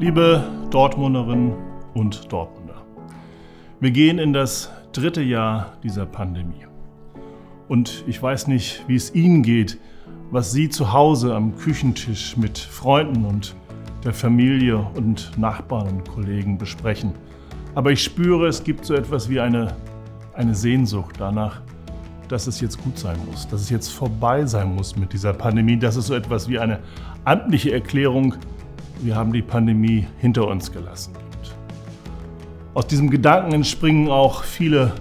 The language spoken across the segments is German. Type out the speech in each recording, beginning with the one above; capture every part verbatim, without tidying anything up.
Liebe Dortmunderinnen und Dortmunder, wir gehen in das dritte Jahr dieser Pandemie. Und ich weiß nicht, wie es Ihnen geht, was Sie zu Hause am Küchentisch mit Freunden und der Familie und Nachbarn und Kollegen besprechen. Aber ich spüre, es gibt so etwas wie eine, eine Sehnsucht danach, dass es jetzt gut sein muss, dass es jetzt vorbei sein muss mit dieser Pandemie. Das ist so etwas wie eine amtliche Erklärung, wir haben die Pandemie hinter uns gelassen. Aus diesem Gedanken entspringen auch viele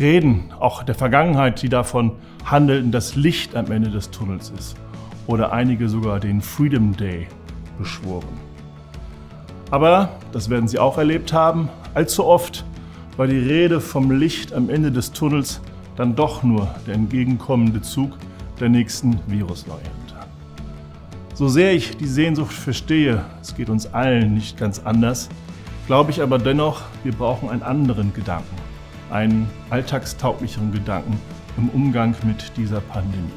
Reden, auch der Vergangenheit, die davon handelten, dass Licht am Ende des Tunnels ist. Oder einige sogar den Freedom Day beschworen. Aber, das werden Sie auch erlebt haben, allzu oft war die Rede vom Licht am Ende des Tunnels dann doch nur der entgegenkommende Zug der nächsten Virusvariante. So sehr ich die Sehnsucht verstehe, es geht uns allen nicht ganz anders, glaube ich aber dennoch, wir brauchen einen anderen Gedanken, einen alltagstauglicheren Gedanken im Umgang mit dieser Pandemie.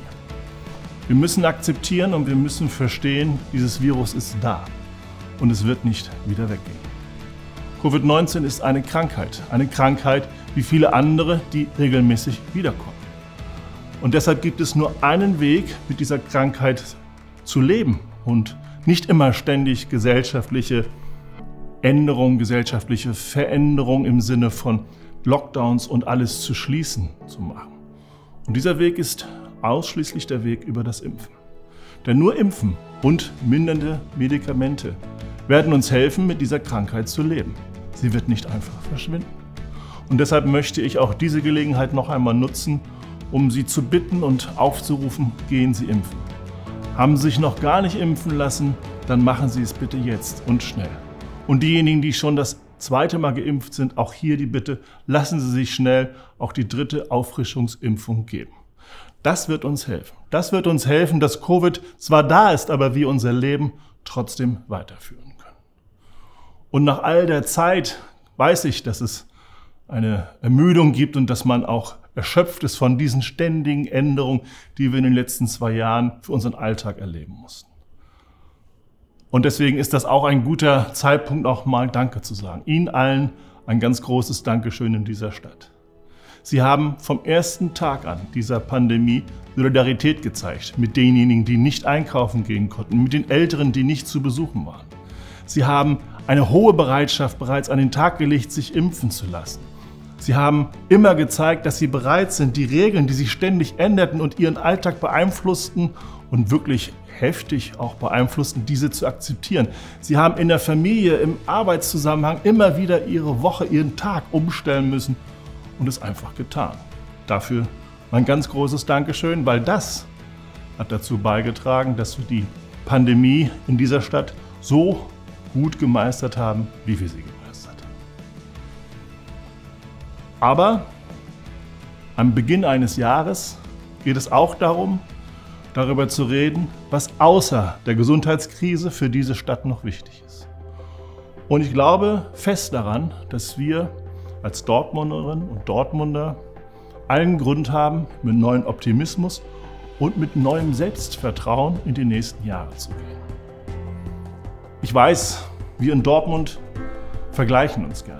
Wir müssen akzeptieren und wir müssen verstehen, dieses Virus ist da und es wird nicht wieder weggehen. Covid neunzehn ist eine Krankheit, eine Krankheit wie viele andere, die regelmäßig wiederkommen. Und deshalb gibt es nur einen Weg, mit dieser Krankheit zu leben und nicht immer ständig gesellschaftliche Änderungen, gesellschaftliche Veränderungen im Sinne von Lockdowns und alles zu schließen zu machen. Und dieser Weg ist ausschließlich der Weg über das Impfen. Denn nur Impfen und mindernde Medikamente werden uns helfen, mit dieser Krankheit zu leben. Sie wird nicht einfach verschwinden. Und deshalb möchte ich auch diese Gelegenheit noch einmal nutzen, um Sie zu bitten und aufzurufen, gehen Sie impfen. Haben Sie sich noch gar nicht impfen lassen, dann machen Sie es bitte jetzt und schnell. Und diejenigen, die schon das zweite Mal geimpft sind, auch hier die Bitte, lassen Sie sich schnell auch die dritte Auffrischungsimpfung geben. Das wird uns helfen. Das wird uns helfen, dass Covid zwar da ist, aber wir unser Leben trotzdem weiterführen können. Und nach all der Zeit weiß ich, dass es eine Ermüdung gibt und dass man auch erschöpft ist von diesen ständigen Änderungen, die wir in den letzten zwei Jahren für unseren Alltag erleben mussten. Und deswegen ist das auch ein guter Zeitpunkt, auch mal Danke zu sagen. Ihnen allen ein ganz großes Dankeschön in dieser Stadt. Sie haben vom ersten Tag an dieser Pandemie Solidarität gezeigt mit denjenigen, die nicht einkaufen gehen konnten, mit den Älteren, die nicht zu besuchen waren. Sie haben eine hohe Bereitschaft bereits an den Tag gelegt, sich impfen zu lassen. Sie haben immer gezeigt, dass Sie bereit sind, die Regeln, die sich ständig änderten und Ihren Alltag beeinflussten und wirklich heftig auch beeinflussten, diese zu akzeptieren. Sie haben in der Familie, im Arbeitszusammenhang immer wieder Ihre Woche, Ihren Tag umstellen müssen und es einfach getan. Dafür mein ganz großes Dankeschön, weil das hat dazu beigetragen, dass wir die Pandemie in dieser Stadt so gut gemeistert haben, wie wir sie gemeistert haben. Aber am Beginn eines Jahres geht es auch darum, darüber zu reden, was außer der Gesundheitskrise für diese Stadt noch wichtig ist. Und ich glaube fest daran, dass wir als Dortmunderinnen und Dortmunder allen Grund haben, mit neuem Optimismus und mit neuem Selbstvertrauen in die nächsten Jahre zu gehen. Ich weiß, wir in Dortmund vergleichen uns gerne.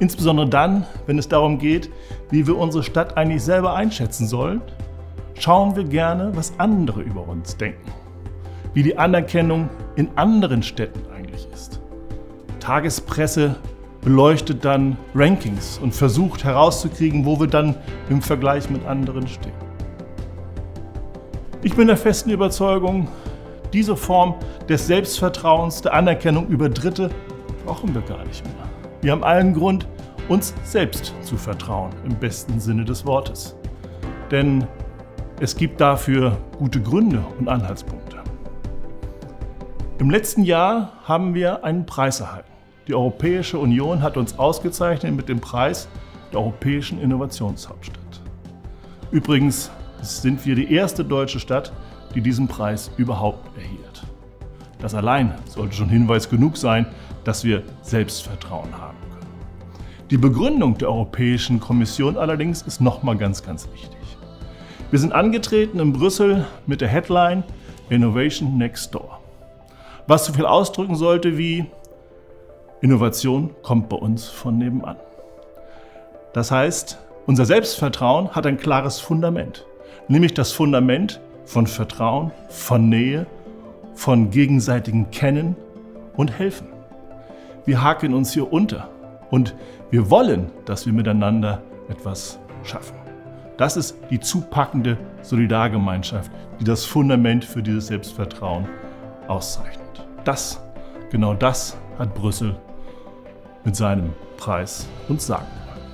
Insbesondere dann, wenn es darum geht, wie wir unsere Stadt eigentlich selber einschätzen sollen, schauen wir gerne, was andere über uns denken, wie die Anerkennung in anderen Städten eigentlich ist. Tagespresse beleuchtet dann Rankings und versucht herauszukriegen, wo wir dann im Vergleich mit anderen stehen. Ich bin der festen Überzeugung, diese Form des Selbstvertrauens, der Anerkennung über Dritte brauchen wir gar nicht mehr. Wir haben allen Grund, uns selbst zu vertrauen, im besten Sinne des Wortes. Denn es gibt dafür gute Gründe und Anhaltspunkte. Im letzten Jahr haben wir einen Preis erhalten. Die Europäische Union hat uns ausgezeichnet mit dem Preis der Europäischen Innovationshauptstadt. Übrigens sind wir die erste deutsche Stadt, die diesen Preis überhaupt erhielt. Das allein sollte schon Hinweis genug sein, dass wir Selbstvertrauen haben können. Die Begründung der Europäischen Kommission allerdings ist nochmal ganz, ganz wichtig. Wir sind angetreten in Brüssel mit der Headline Innovation Next Door. was so viel ausdrücken sollte wie: Innovation kommt bei uns von nebenan. Das heißt, unser Selbstvertrauen hat ein klares Fundament, nämlich das Fundament von Vertrauen, von Nähe, von gegenseitigem Kennen und Helfen. Wir haken uns hier unter und wir wollen, dass wir miteinander etwas schaffen. Das ist die zupackende Solidargemeinschaft, die das Fundament für dieses Selbstvertrauen auszeichnet. Das, genau das hat Brüssel mit seinem Preis uns sagen wollen.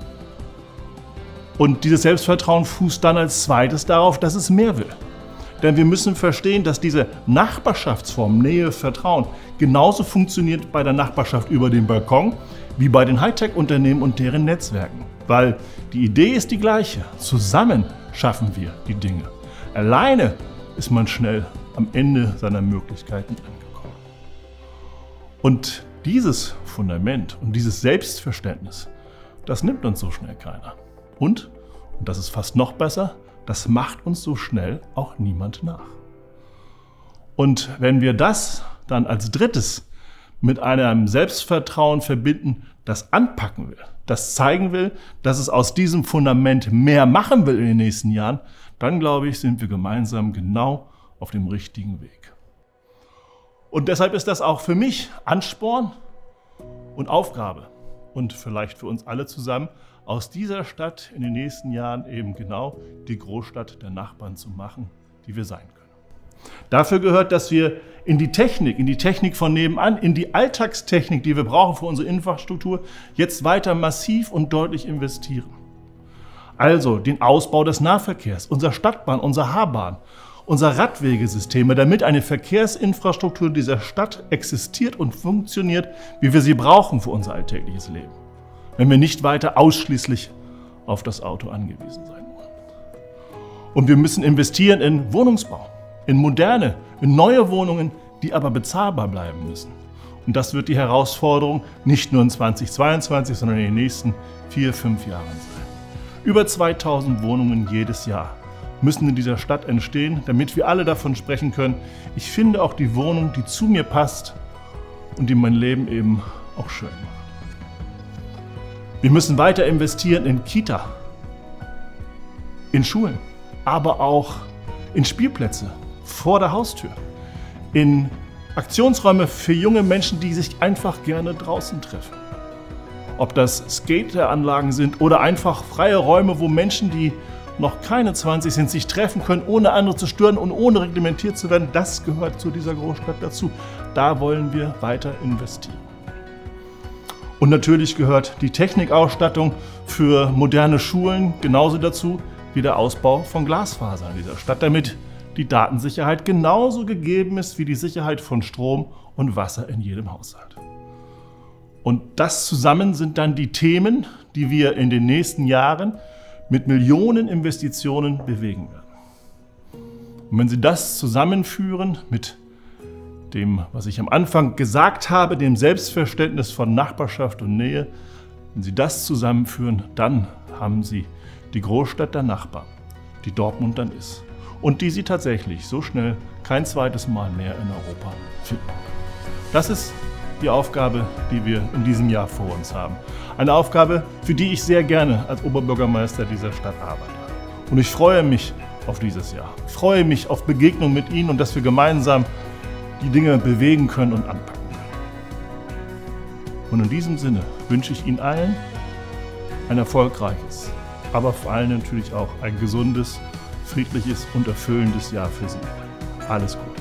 Und dieses Selbstvertrauen fußt dann als zweites darauf, dass es mehr will. Denn wir müssen verstehen, dass diese Nachbarschaftsform Nähe, Vertrauen genauso funktioniert bei der Nachbarschaft über den Balkon wie bei den Hightech-Unternehmen und deren Netzwerken. Weil die Idee ist die gleiche. Zusammen schaffen wir die Dinge. Alleine ist man schnell am Ende seiner Möglichkeiten angekommen. Und dieses Fundament und dieses Selbstverständnis, das nimmt uns so schnell keiner. Und, und das ist fast noch besser, das macht uns so schnell auch niemand nach. Und wenn wir das dann als drittes mit einem Selbstvertrauen verbinden, das anpacken will, das zeigen will, dass es aus diesem Fundament mehr machen will in den nächsten Jahren, dann glaube ich, sind wir gemeinsam genau auf dem richtigen Weg. Und deshalb ist das auch für mich Ansporn und Aufgabe und vielleicht für uns alle zusammen, aus dieser Stadt in den nächsten Jahren eben genau die Großstadt der Nachbarn zu machen, die wir sein können. Dafür gehört, dass wir in die Technik, in die Technik von nebenan, in die Alltagstechnik, die wir brauchen für unsere Infrastruktur, jetzt weiter massiv und deutlich investieren. Also den Ausbau des Nahverkehrs, unserer Stadtbahn, unserer H-Bahn, unserer Radwegesysteme, damit eine Verkehrsinfrastruktur dieser Stadt existiert und funktioniert, wie wir sie brauchen für unser alltägliches Leben, wenn wir nicht weiter ausschließlich auf das Auto angewiesen sein wollen. Und wir müssen investieren in Wohnungsbau, in moderne, in neue Wohnungen, die aber bezahlbar bleiben müssen. Und das wird die Herausforderung nicht nur in zweitausendzweiundzwanzig, sondern in den nächsten vier, fünf Jahren sein. Über zweitausend Wohnungen jedes Jahr müssen in dieser Stadt entstehen, damit wir alle davon sprechen können: Ich finde auch die Wohnung, die zu mir passt und die mein Leben eben auch schön macht. Wir müssen weiter investieren in Kita, in Schulen, aber auch in Spielplätze vor der Haustür, in Aktionsräume für junge Menschen, die sich einfach gerne draußen treffen. Ob das Skateranlagen sind oder einfach freie Räume, wo Menschen, die noch keine zwanzig sind, sich treffen können, ohne andere zu stören und ohne reglementiert zu werden, das gehört zu dieser Großstadt dazu. Da wollen wir weiter investieren. Und natürlich gehört die Technikausstattung für moderne Schulen genauso dazu wie der Ausbau von Glasfaser in dieser Stadt, damit die Datensicherheit genauso gegeben ist wie die Sicherheit von Strom und Wasser in jedem Haushalt. Und das zusammen sind dann die Themen, die wir in den nächsten Jahren mit Millionen Investitionen bewegen werden. Und wenn Sie das zusammenführen mit dem, was ich am Anfang gesagt habe, dem Selbstverständnis von Nachbarschaft und Nähe, wenn Sie das zusammenführen, dann haben Sie die Großstadt der Nachbarn, die Dortmund dann ist und die Sie tatsächlich so schnell kein zweites Mal mehr in Europa finden. Das ist die Aufgabe, die wir in diesem Jahr vor uns haben. Eine Aufgabe, für die ich sehr gerne als Oberbürgermeister dieser Stadt arbeite. Und ich freue mich auf dieses Jahr. Ich freue mich auf Begegnung mit Ihnen und dass wir gemeinsam die Dinge bewegen können und anpacken können. Und in diesem Sinne wünsche ich Ihnen allen ein erfolgreiches, aber vor allem natürlich auch ein gesundes, friedliches und erfüllendes Jahr für Sie. Alles Gute.